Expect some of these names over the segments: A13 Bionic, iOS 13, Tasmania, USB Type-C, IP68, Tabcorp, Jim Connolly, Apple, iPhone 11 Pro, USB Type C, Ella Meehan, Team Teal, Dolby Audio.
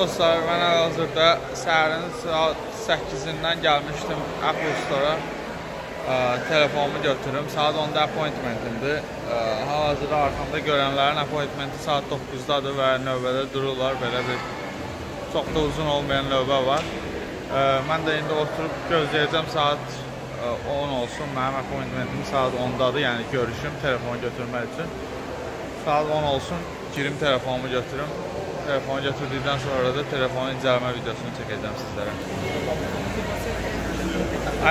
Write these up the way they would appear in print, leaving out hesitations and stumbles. Dostlar, mən hal-hazırda səhərin saat 8-dən gəlmişdim Apple Store-a. Telefonumu götürüm. Saat 10-da appointmentimdir. Hal-hazırda arxamda görənlərin appointmenti saat 9-dadır və növbədə dururlar. Belə bir çox da uzun olmayan növbə var. Mən də indi oturub gözləyəcəm saat 10 olsun. Mənim appointmentim saat 10-dadır, yəni görüşüm telefonu götürmək üçün. Saat 10 olsun, girim telefonumu götürüm. Telefonu götürdükdən sonra da telefonun incələmə videosunu çəkəcəm sizlərə.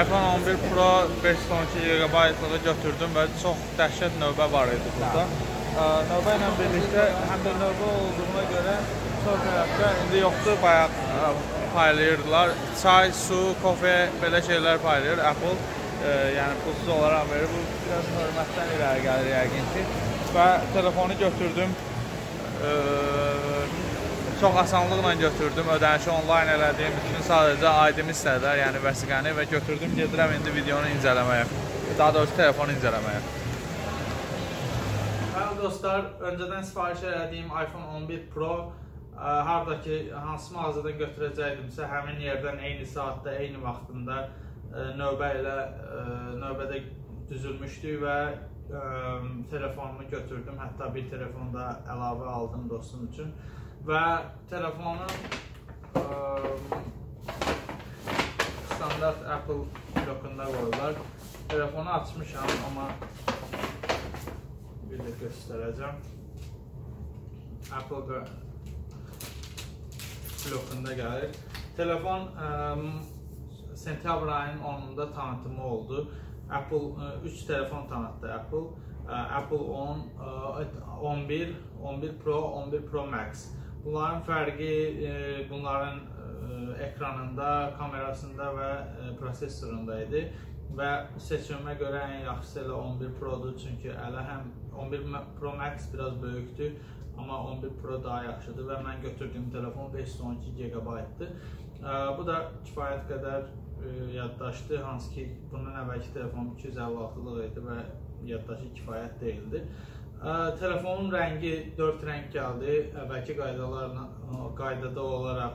iPhone 11 Pro 512 GB-lığı götürdüm və çox dəhşət növbə var idi burada. Növbə ilə birlikdə, həm də növbə olduğuna görə çox tərəfdə indi yoxdur, bayaq paylayırdılar. Çay, su, kofe, belə şeylər paylayır Apple. Yəni pulsuz olaraq verir. Bu, biraz hörmətdən irəli gəlir yəqin ki. Və telefonu götürdüm. Çox asanlıqla götürdüm, ödənişi online elədiyim üçün sadəcə aidimi istədilər, yəni vəsiqəni və götürdüm, gedirəm indi videonu incələməyə, daha doğrusu telefonu incələməyə. Bəli dostlar, öncədən sifariş elədiyim iPhone 11 Pro harada ki, hansı mağazadan götürəcəkdimsə, həmin yerdən eyni saatda, eyni vaxtında növbədə düzülmüşdük və telefonumu götürdüm, hətta bir telefon da əlavə aldım dostum üçün və telefonu standart Apple blokunda qoyurlar. Telefonu açmışam, amma bir də göstərəcəm. Apple blokunda gəlir. Telefon sentyabr ayının 10-da tanıtımı oldu. Apple 3 telefon tanıtdı Apple. Apple 10, 11, 11 Pro, 11 Pro Max. Bunların fərqi bunların ekranında, kamerasında və prosesorunda idi. Və seçimə görə ən yaxşısı elə 11 Pro'dur. Çünki elə həm 11 Pro Max biraz böyükdür, amma 11 Pro daha yaxşıdır və mən götürdüyüm telefon 512 GB-dir. Bu da kifayət qədər yaddaşdı, hansı ki bundan əvvəlki telefon 256-lıq idi və yaddaşı kifayət deyildi. Telefonun rəngi 4 rəng gəldi, əvvəlki qaydada olaraq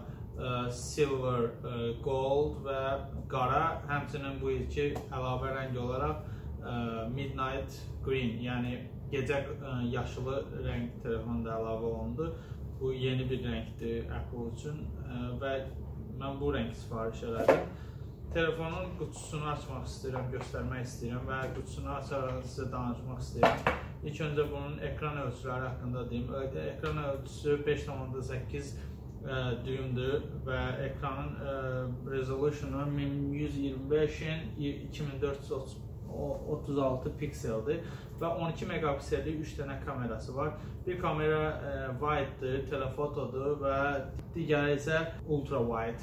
silver, gold və qara, həmçinin bu ilki əlavə rəng olaraq midnight green, yəni gecə yaşılı rəng telefonda əlavə olundu. Bu yeni bir rəngdir Apple üçün və mən bu rəng sifariş elədim. Telefonun qutusunu açmaq istəyirəm, göstərmək istəyirəm və qutusunu açaraq sizə danışmaq istəyirəm. İlk öncə bunun ekran ölçüləri haqqında deyim. Ekran ölçüsü 5,8 düyümdür və ekranın resolution-u 1125x2436 pikseldir və 12 megapiksellik 3 dənə kamerası var. Bir kamera wide-dir, telefotodur və digəri isə ultra-wide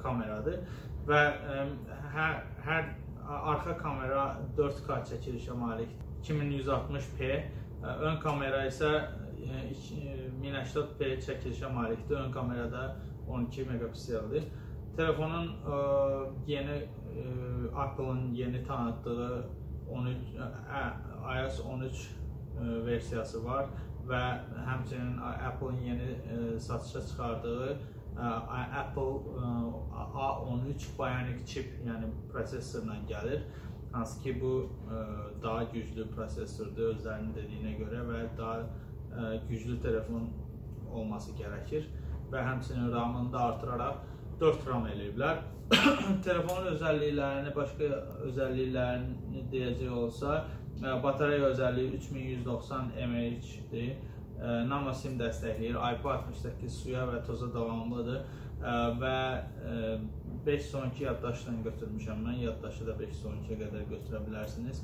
kameradır. Və hər arxa kamera 4K çəkilişə malikdir, 2160p, ön kamera isə 1080p çəkilişə malikdir, ön kamerada 12 megapikseldir. Telefonun Apple'ın yeni tanıtdığı iOS 13 versiyası var və həmçinin Apple'ın yeni satışa çıxardığı Apple A13 Bionic chip, yəni prosesorla gəlir, hansı ki bu daha güclü prosesordur özlərinin dediyinə görə və daha güclü telefon olması gərəkir və həmçinin RAM-ını da artıraraq 4 RAM eləyiblər. Telefonun özəlliklərini, başqa özəlliklərini deyəcək olsa, batareya özəlliyi 3190 mAh-dir. Nano SIM dəstəkləyir, IP68 suya və toza davamlıdır və 512 yaddaşla götürmüşəm mən, yaddaşı da 512-yə qədər götürə bilərsiniz.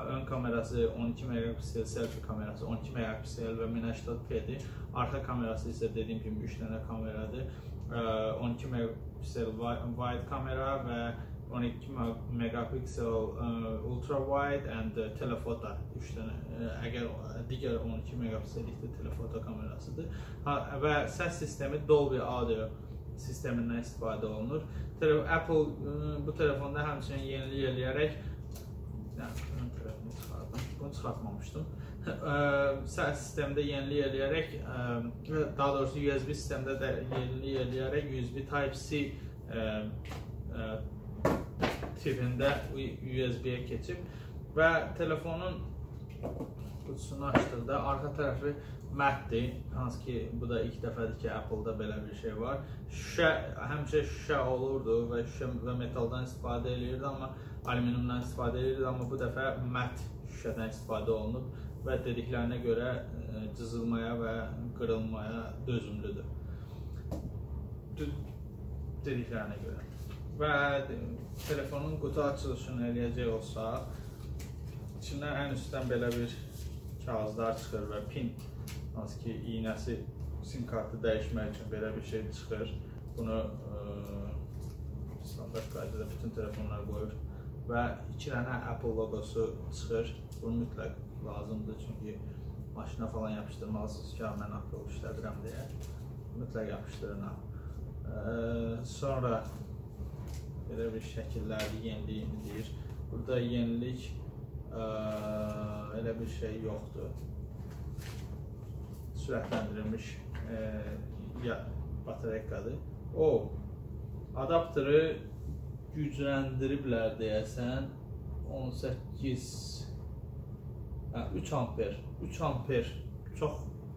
Ön kamerası 12 megapiksel, selfie kamerası 12 megapiksel və 1080p-dir. Arxa kamerası isə dediyim kimi 3 dənə kameradır, 12 megapiksel wide kamera və 12 megapiksel ultra wide and telefoto, 3 dənə, əgər digər 12 megapiksellikdə telefoto kamerasıdır və səs sistemi Dolby Audio sistemindən istifadə olunur. Apple bu telefonda həmçinin yeniləyərək bunu çıxartmamışdım. Səs sistemdə yenilik eləyərək, daha doğrusu USB sistemdə də yenilik eləyərək USB Type C tipində USB-yə keçib və telefonun qutusunu açdıqda arxa tərəfi mətdir, hansı ki bu da ilk dəfədir ki Apple-da belə bir şey var. Şüşə, həmişə şüşə olurdu və şüşə və metaldan istifadə edirdi, amma alüminiumdan istifadə edirdi, amma bu dəfə mət şüşədən istifadə olunub və dediklərinə görə cızılmaya və qırılmaya dözümlüdür, dediklərinə görə. Və telefonun qutu açılışını eləyəcək olsaq, içindən ən üstdən belə bir kağızlar çıxır və pin, hansı ki iğnəsi sim kartı dəyişmək üçün belə bir şey çıxır. Bunu standart qaydada bütün telefonlar qoyur və 2 dənə Apple logosu çıxır. Bunu mütləq lazımdır, çünki maşına falan yapışdırmalısınız ki, mən Apple işlədirəm deyə mütləq yapışdırın. Sonra belə bir şəkillərdir, yeniliyini deyir. Burada yenilik elə bir şey yoxdur, sürətləndirilmiş bataryakadır. O adaptörü gücləndiriblər deyəsən, 3 amper, çox,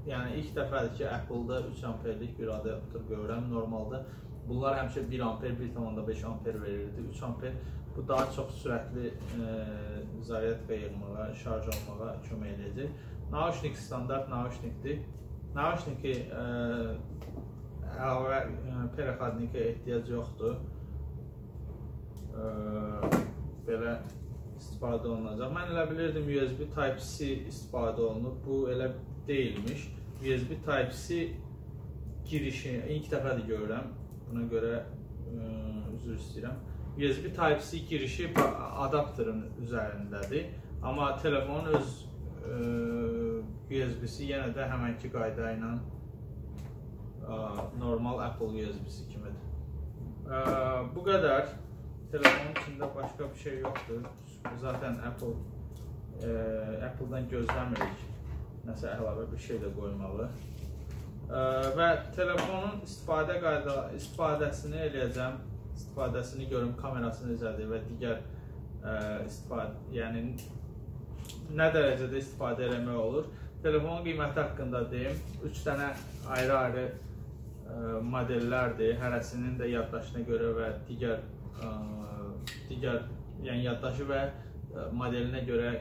yəni ilk dəfədir ki Apple-da 3 amperlik bir adaptör görürəm. Normalda bunlar həmişə 1 amper, 1,5 amper verirdi. 3 amper bu daha çox sürətli zaryadka yığmağa, şarj olmağa kömək edəcək. Naushnik standart naushnikdir. Naushniki əlavə perexadnikə ehtiyac yoxdur. Belə istifadə olunacaq. Mən elə bilirdim USB Type-C istifadə olunub. Bu elə deyilmiş. USB Type-C girişi ilk dəfədir görürəm. Buna görə üzr istəyirəm. USB Type-C girişi adaptörün üzərindədir, amma telefonun öz USB-si yenə də həmənki qayda ilə normal Apple USB-si kimidir. Bu qədər, telefonun içində başqa bir şey yoxdur. Zaten Apple-dan gözləmirik nəsə əlavə bir şey də qoymalı. Və telefonun istifadəsini eləyəcəm. İstifadəsini görüm, kamerasını necədir və digər yəni nə dərəcədə istifadə eləmək olur. Telefonun qiyməti haqqında deyim, 3 dənə ayrı-ayrı modellərdir, hərəsinin də yaddaşına görə və digər yəni yaddaşı və modelinə görə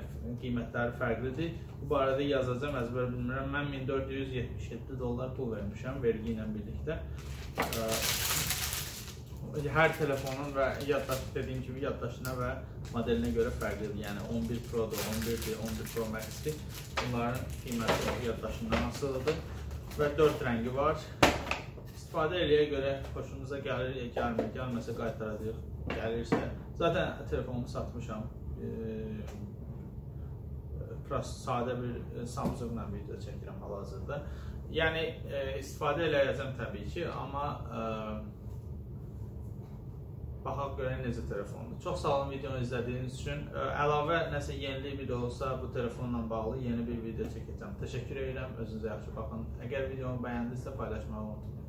qiymətləri fərqlidir. Bu barədə yazacağım, əzbər bilmirəm. Mən $1477 pul vermişəm vergi ilə birlikdə. Hər telefonun və yaddaşı, dediyim kimi, yaddaşına və modelinə görə fərqlidir. Yəni 11 Pro-dur, 11-dir, 11 Pro Max-dir. Bunların qiyməti yaddaşından asılıdır və 4 rəngi var. İstifadə eləyə görə xoşunuza gəlir, gəlməsə qaytaracaq, gəlirsə. Zaten telefonumu satmışam. Sadə bir Samsung-la video çəkirəm hal-hazırda. Yəni istifadə eləyəcəm təbii ki, amma baxaq görək necə telefondur. Çox sağ olun videonu izlədiyiniz üçün. Əlavə nəsə yenilik video olsa, bu telefonla bağlı yeni bir video çəkəcəm. Təşəkkür edirəm, özünüzə yaxşı baxın. Əgər videonu bəyəndinizsə, paylaşmağı unutmayın.